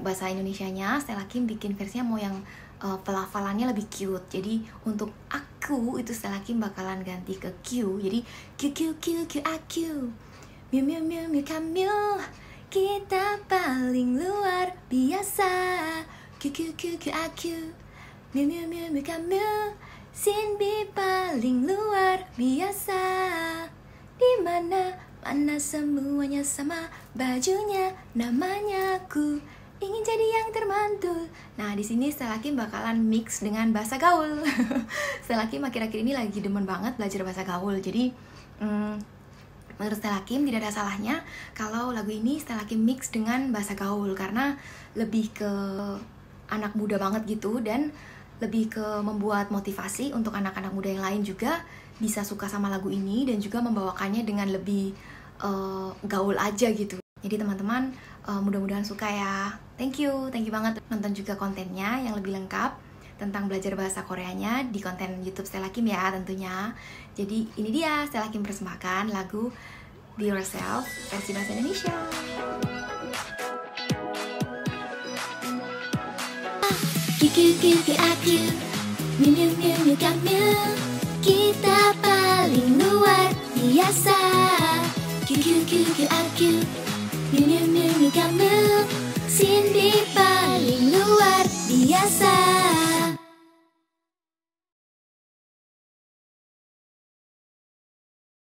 yang bahasa Indonesianya Stella Kim bikin versinya mau yang pelafalannya lebih cute. Jadi untuk aku itu Stella Kim bakalan ganti ke Q. Jadi Q Q Q Q A Q. Miu miu miu miu kamiu. Kita paling luar biasa. Q Q Q Q A Q. Miu miu miu miu kamiu. Sinbi paling luar biasa. Di mana semuanya sama, bajunya, namanya ku. Ingin jadi yang termantul. Nah, di sini Stella Kim bakalan mix dengan bahasa gaul. Stella Kim akhir-akhir ini lagi demen banget belajar bahasa gaul. Jadi, menurut Stella Kim tidak ada salahnya kalau lagu ini Stella Kim mix dengan bahasa gaul, karena lebih ke anak muda banget gitu, dan lebih ke membuat motivasi untuk anak-anak muda yang lain juga bisa suka sama lagu ini, dan juga membawakannya dengan lebih gaul aja gitu. Jadi teman-teman, mudah-mudahan suka ya. Thank you banget. Nonton juga kontennya yang lebih lengkap tentang belajar bahasa Koreanya di konten YouTube Stella Kim ya tentunya. Jadi ini dia Stella Kim persembahkan lagu Be Yourself versi bahasa Indonesia. Kita paling luar biasa. Sindi paling luar biasa.